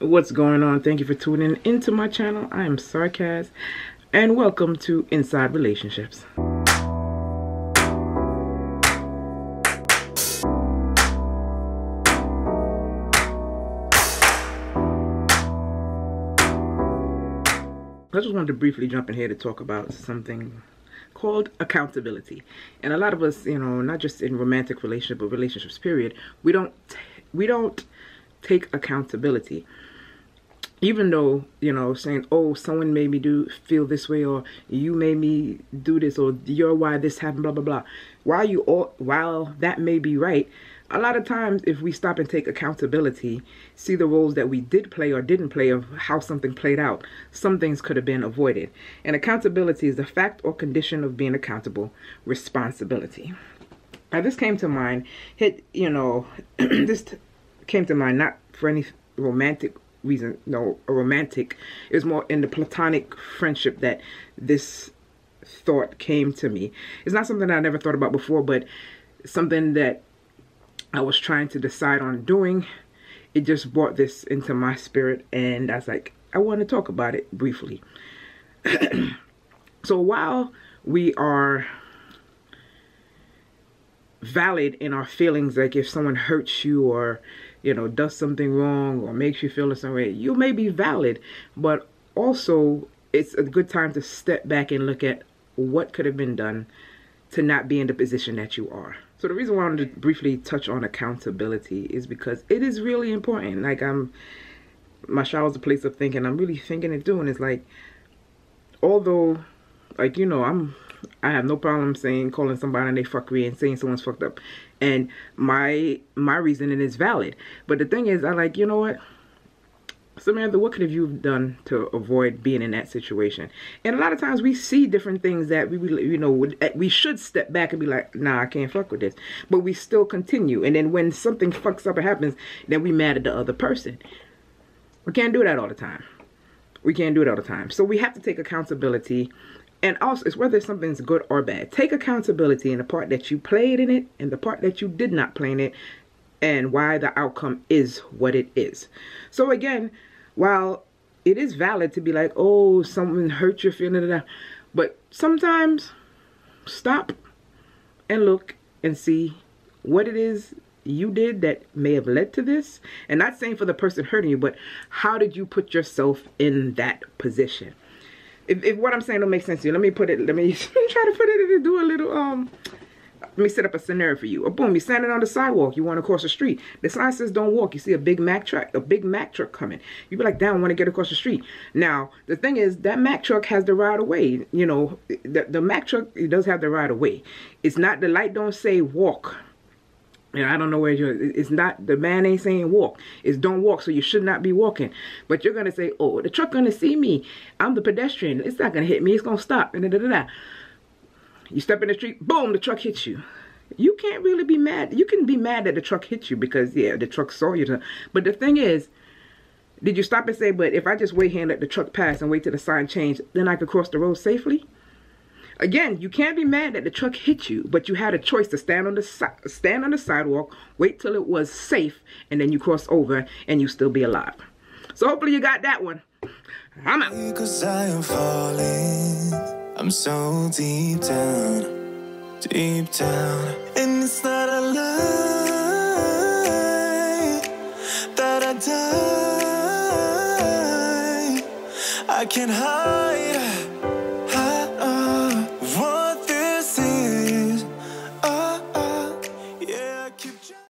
What's going on? Thank you for tuning into my channel. I am Sarcaz, and welcome to Inside Relationships. I just wanted to briefly jump in here to talk about something called accountability. And a lot of us, you know, not just in romantic relationship, but relationships period, we don't take accountability. Even though, you know, saying, oh, someone made me feel this way, or you made me do this, or you're why this happened, blah, blah, blah. While that may be right, a lot of times if we stop and take accountability, see the roles that we did play or didn't play of how something played out, some things could have been avoided. And accountability is the fact or condition of being accountable, responsibility. Now this came to mind, not for any romantic reason, it was more in the platonic friendship that this thought came to me. It's not something that I never thought about before, but something that I was trying to decide on doing. It just brought this into my spirit, and I was like, I want to talk about it briefly. So while we are valid in our feelings, like if someone hurts you or, you know, does something wrong or makes you feel a certain way, you may be valid, but also it's a good time to step back and look at what could have been done to not be in the position that you are. So the reason why I wanted to briefly touch on accountability is because it is really important. Like my shower is a place of thinking. I'm really thinking and doing. It's like, although, like, you know, I have no problem calling somebody and they fuckery and saying someone's fucked up, and my reasoning is valid. But the thing is, I like, you know what, Samantha, what could you have done to avoid being in that situation? And a lot of times we see different things that we should step back and be like, nah, I can't fuck with this, but we still continue. And then when something fucks up, it happens, then we mad at the other person. We can't do that all the time. So we have to take accountability. And also, it's whether something's good or bad. Take accountability in the part that you played in it and the part that you did not play in it, and why the outcome is what it is. So again, while it is valid to be like, oh, someone hurt your feeling, but sometimes stop and look and see what it is you did that may have led to this. And not saying for the person hurting you, but how did you put yourself in that position? If what I'm saying don't make sense to you, let me set up a scenario for you. Boom, you're standing on the sidewalk, you want to cross the street. The sign says don't walk. You see a big Mack truck coming. You be like, damn, I want to get across the street. Now, the thing is, that Mack truck has the right of way. You know, the Mack truck, it does have the right of way. It's not, the light don't say walk. And I don't know where it's not, the man ain't saying walk. It's don't walk, so you should not be walking. But you're going to say, oh, the truck going to see me. I'm the pedestrian. It's not going to hit me. It's going to stop. And you step in the street, boom, the truck hits you. You can't really be mad. You can be mad that the truck hit you because, yeah, the truck saw you. But the thing is, did you stop and say, but if I just wait here and let the truck pass and wait till the sign change, then I could cross the road safely? Again, you can't be mad that the truck hit you, but you had a choice to stand on the sidewalk, wait till it was safe, and then you cross over and you still be alive. So hopefully you got that one. I'm out. Because I am falling, I'm so deep down, and it's not a lie that I die. I can't hide.